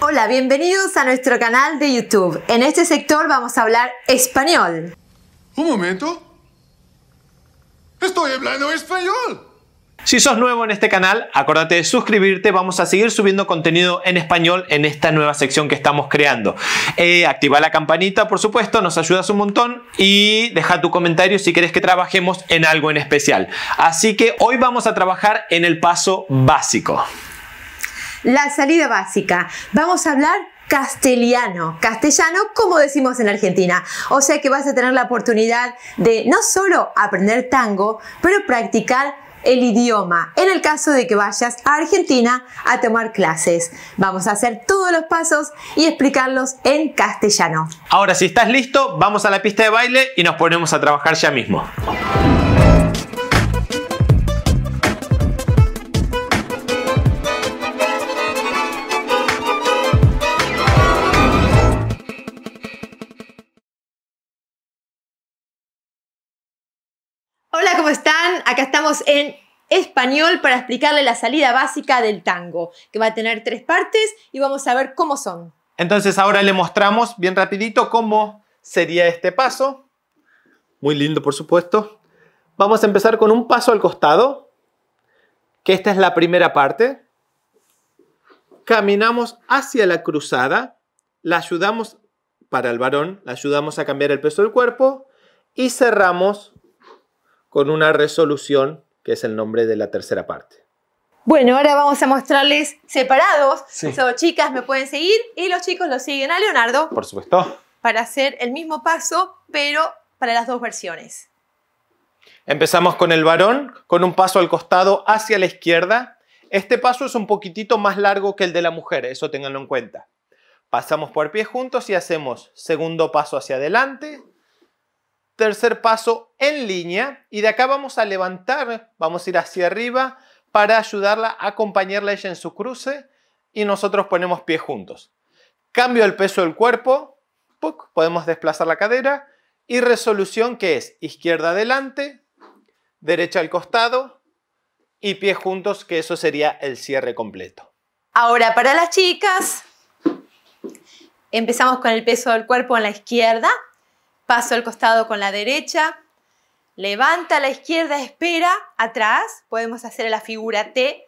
Hola, bienvenidos a nuestro canal de YouTube. En este sector vamos a hablar español. Un momento. Estoy hablando español. Si sos nuevo en este canal, acuérdate de suscribirte. Vamos a seguir subiendo contenido en español en esta nueva sección que estamos creando. Activa la campanita, por supuesto, nos ayudas un montón. Y deja tu comentario si querés que trabajemos en algo en especial. Así que hoy vamos a trabajar en el paso básico. La salida básica. Vamos a hablar castellano. Castellano, como decimos en Argentina. O sea que vas a tener la oportunidad de no solo aprender tango, pero practicar el idioma, en el caso de que vayas a Argentina a tomar clases. Vamos a hacer todos los pasos y explicarlos en castellano. Ahora, si estás listo, vamos a la pista de baile y nos ponemos a trabajar ya mismo. Hola, ¿cómo están? Acá estamos en español para explicarle la salida básica del tango, que va a tener tres partes y vamos a ver cómo son. Entonces ahora le mostramos bien rapidito cómo sería este paso. Muy lindo, por supuesto. Vamos a empezar con un paso al costado, que esta es la primera parte. Caminamos hacia la cruzada, la ayudamos para el varón, la ayudamos a cambiar el peso del cuerpo y cerramos con una resolución, que es el nombre de la tercera parte. Bueno, ahora vamos a mostrarles separados. Sí. So, chicas me pueden seguir y los chicos lo siguen a Leonardo. Por supuesto. Para hacer el mismo paso, pero para las dos versiones. Empezamos con el varón, con un paso al costado hacia la izquierda. Este paso es un poquitito más largo que el de la mujer, eso ténganlo en cuenta. Pasamos por pies juntos y hacemos segundo paso hacia adelante. Tercer paso en línea y de acá vamos a levantar, vamos a ir hacia arriba para ayudarla, acompañarla ella en su cruce y nosotros ponemos pies juntos. Cambio el peso del cuerpo, podemos desplazar la cadera y resolución que es izquierda adelante, derecha al costado y pies juntos, que eso sería el cierre completo. Ahora para las chicas, empezamos con el peso del cuerpo en la izquierda. Paso al costado con la derecha, levanta a la izquierda, espera, atrás. Podemos hacer la figura T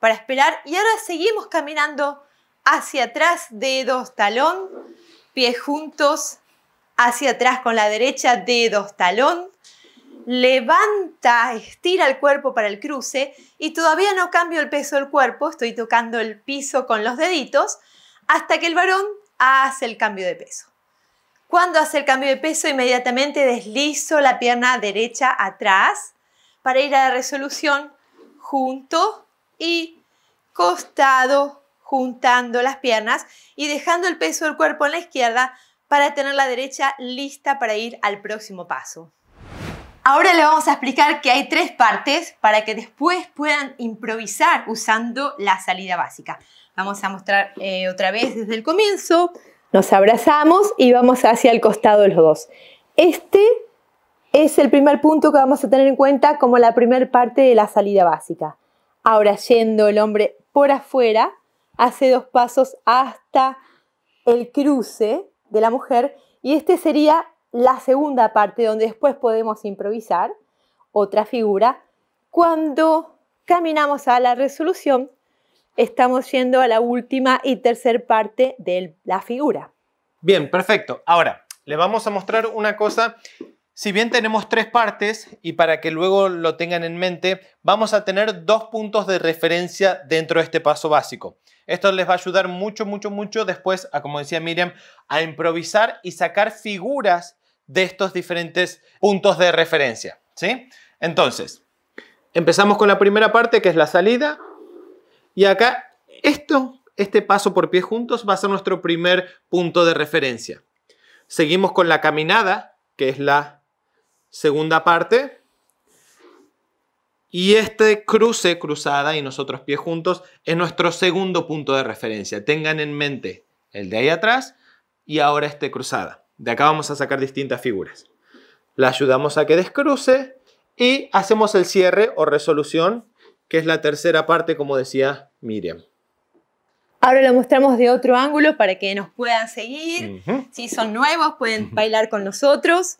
para esperar. Y ahora seguimos caminando hacia atrás, dedos, talón, pies juntos, hacia atrás con la derecha, dedos, talón. Levanta, estira el cuerpo para el cruce y todavía no cambio el peso del cuerpo, estoy tocando el piso con los deditos hasta que el varón hace el cambio de peso. Cuando hace el cambio de peso, inmediatamente deslizo la pierna derecha atrás para ir a la resolución junto y costado, juntando las piernas y dejando el peso del cuerpo en la izquierda para tener la derecha lista para ir al próximo paso. Ahora le vamos a explicar que hay tres partes para que después puedan improvisar usando la salida básica. Vamos a mostrar otra vez desde el comienzo. Nos abrazamos y vamos hacia el costado los dos. Este es el primer punto que vamos a tener en cuenta como la primera parte de la salida básica. Ahora yendo el hombre por afuera, hace dos pasos hasta el cruce de la mujer y este sería la segunda parte donde después podemos improvisar otra figura. Cuando caminamos a la resolución, estamos yendo a la última y tercera parte de la figura. Bien, perfecto. Ahora, le vamos a mostrar una cosa. Si bien tenemos tres partes, y para que luego lo tengan en mente, vamos a tener dos puntos de referencia dentro de este paso básico. Esto les va a ayudar mucho, mucho, mucho después, como decía Miriam, a improvisar y sacar figuras de estos diferentes puntos de referencia, ¿sí? Entonces, empezamos con la primera parte, que es la salida. Y acá, este paso por pies juntos va a ser nuestro primer punto de referencia. Seguimos con la caminada, que es la segunda parte. Y este cruce, cruzada y nosotros pies juntos, es nuestro segundo punto de referencia. Tengan en mente el de ahí atrás y ahora este cruzada. De acá vamos a sacar distintas figuras. La ayudamos a que descruce y hacemos el cierre o resolución, que es la tercera parte, como decía Miriam. Ahora lo mostramos de otro ángulo para que nos puedan seguir. Si son nuevos, pueden bailar con nosotros.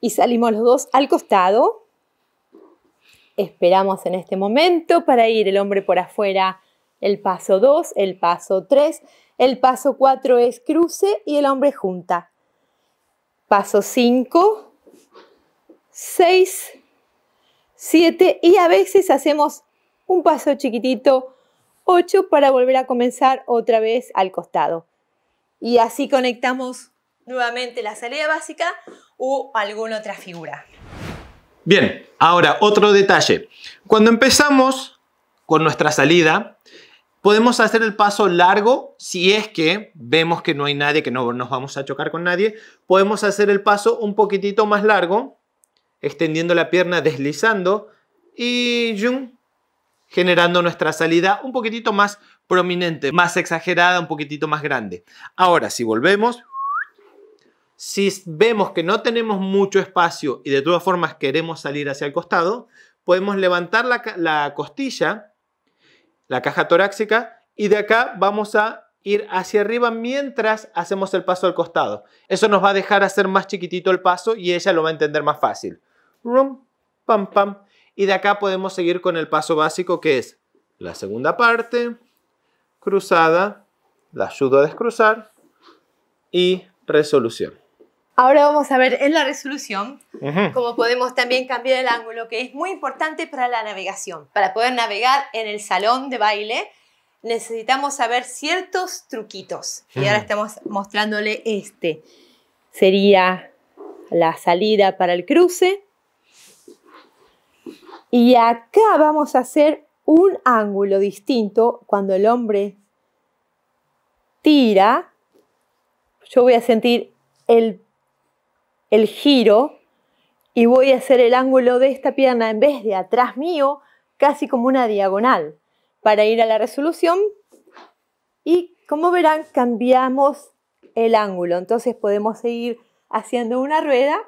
Y salimos los dos al costado. Esperamos en este momento para ir el hombre por afuera, el paso 2, el paso 3. El paso 4 es cruce y el hombre junta. Paso 5, 6, 7 y a veces hacemos un paso chiquitito, 8, para volver a comenzar otra vez al costado. Y así conectamos nuevamente la salida básica o alguna otra figura. Bien, ahora otro detalle. Cuando empezamos con nuestra salida, podemos hacer el paso largo si es que vemos que no hay nadie, que no nos vamos a chocar con nadie. Podemos hacer el paso un poquitito más largo, extendiendo la pierna, deslizando y generando nuestra salida un poquitito más prominente, más exagerada, un poquitito más grande. Ahora, si volvemos, si vemos que no tenemos mucho espacio y de todas formas queremos salir hacia el costado, podemos levantar la costilla, la caja torácica, y de acá vamos a ir hacia arriba mientras hacemos el paso al costado. Eso nos va a dejar hacer más chiquitito el paso y ella lo va a entender más fácil. Rum, pam, pam. Y de acá podemos seguir con el paso básico, que es la segunda parte, cruzada, la ayudo a descruzar y resolución. Ahora vamos a ver en la resolución cómo podemos también cambiar el ángulo, que es muy importante para la navegación. Para poder navegar en el salón de baile necesitamos saber ciertos truquitos. Y ahora estamos mostrándole este. Sería la salida para el cruce. Y acá vamos a hacer un ángulo distinto cuando el hombre tira. Yo voy a sentir el giro y voy a hacer el ángulo de esta pierna en vez de atrás mío, casi como una diagonal, para ir a la resolución. Y como verán, cambiamos el ángulo, entonces podemos seguir haciendo una rueda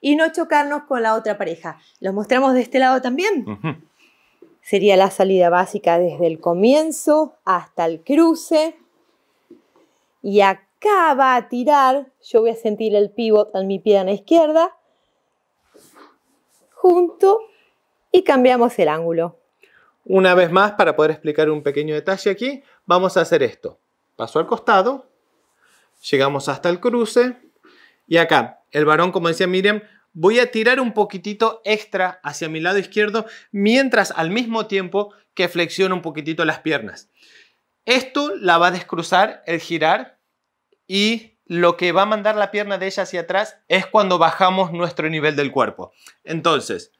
y no chocarnos con la otra pareja. ¿Los mostramos de este lado también? Sería la salida básica desde el comienzo hasta el cruce. Y acá va a tirar, yo voy a sentir el pivot en mi pierna izquierda, junto, y cambiamos el ángulo. Una vez más, para poder explicar un pequeño detalle aquí, vamos a hacer esto. Paso al costado, llegamos hasta el cruce, y acá, el varón, como decía Miriam, voy a tirar un poquitito extra hacia mi lado izquierdo, mientras al mismo tiempo que flexiono un poquitito las piernas. Esto la va a descruzar el girar, y lo que va a mandar la pierna de ella hacia atrás es cuando bajamos nuestro nivel del cuerpo. Entonces,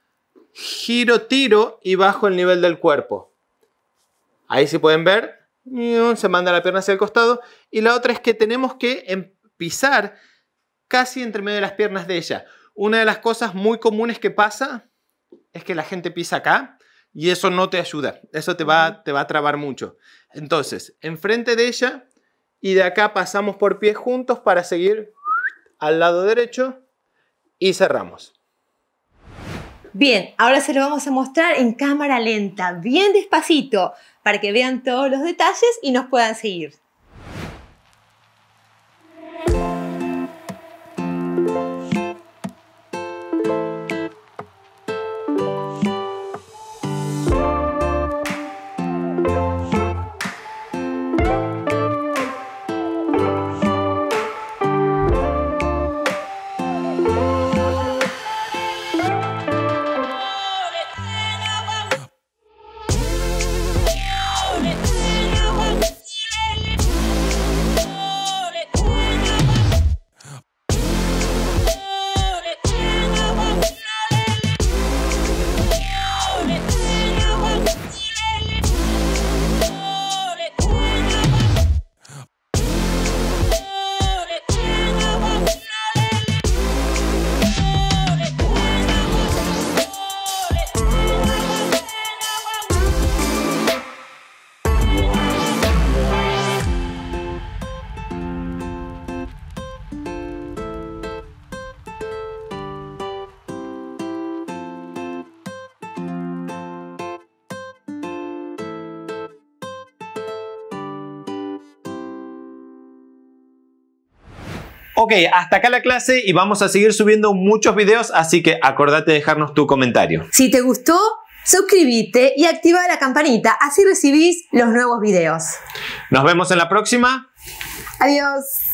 giro, tiro y bajo el nivel del cuerpo. Ahí sí pueden ver, se manda la pierna hacia el costado. Y la otra es que tenemos que pisar casi entre medio de las piernas de ella. Una de las cosas muy comunes que pasa es que la gente pisa acá y eso no te ayuda. Eso te va a trabar mucho. Entonces, enfrente de ella. Y de acá pasamos por pies juntos para seguir al lado derecho y cerramos. Bien, ahora se lo vamos a mostrar en cámara lenta, bien despacito, para que vean todos los detalles y nos puedan seguir. Ok, hasta acá la clase y vamos a seguir subiendo muchos videos, así que acordate de dejarnos tu comentario. Si te gustó, suscríbete y activa la campanita, así recibís los nuevos videos. Nos vemos en la próxima. Adiós.